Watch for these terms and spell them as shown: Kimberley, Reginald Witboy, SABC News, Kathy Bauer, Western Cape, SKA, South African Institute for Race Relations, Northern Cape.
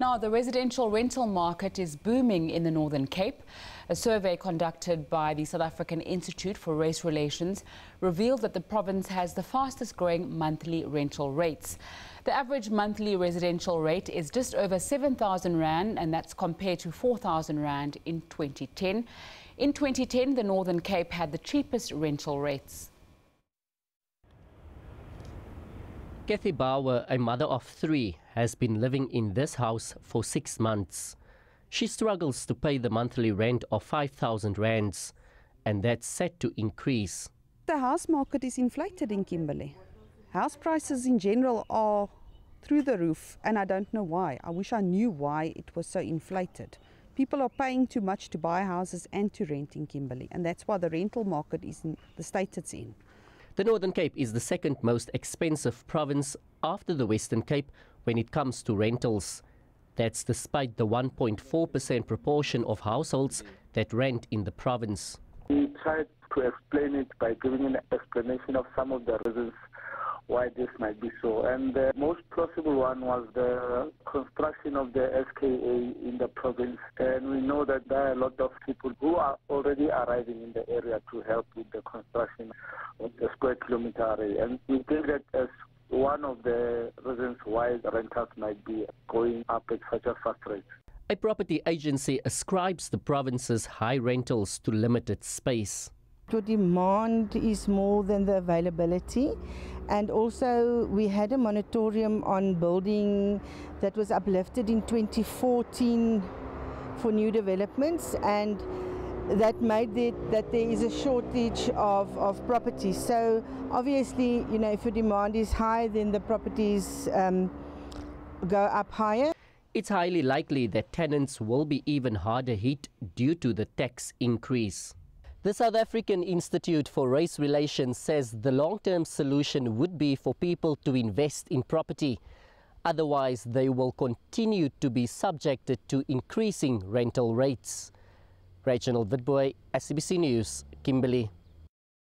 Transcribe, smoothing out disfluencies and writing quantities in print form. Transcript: Now, the residential rental market is booming in the Northern Cape. A survey conducted by the South African Institute for Race Relations revealed that the province has the fastest growing monthly rental rates. The average monthly residential rate is just over 7,000 Rand, and that's compared to 4,000 Rand in 2010. In 2010, the Northern Cape had the cheapest rental rates. Kathy Bauer, a mother of three, has been living in this house for 6 months. She struggles to pay the monthly rent of 5,000 rands, and that's set to increase. The house market is inflated in Kimberley. House prices in general are through the roof, and I don't know why. I wish I knew why it was so inflated. People are paying too much to buy houses and to rent in Kimberley, and that's why the rental market is in the state it's in. The Northern Cape is the second most expensive province after the Western Cape when it comes to rentals. That's despite the 1.4% proportion of households that rent in the province. We tried to explain it by giving an explanation of some of the reasons why this might be so. And the most plausible one was the construction of the SKA in the province. And we know that there are a lot of people who are already arriving in the area to help with the construction of the square kilometer array. And we think that as one of the reasons why the rentals might be going up at such a fast rate. A property agency ascribes the province's high rentals to limited space. The demand is more than the availability, and also we had a moratorium on building that was uplifted in 2014 for new developments, and that made it that there is a shortage of properties. So obviously, you know, if the demand is high, then the properties go up higher. It's highly likely that tenants will be even harder hit due to the tax increase. The South African Institute for Race Relations says the long-term solution would be for people to invest in property. Otherwise, they will continue to be subjected to increasing rental rates. Reginald Witboy, SABC News, Kimberley.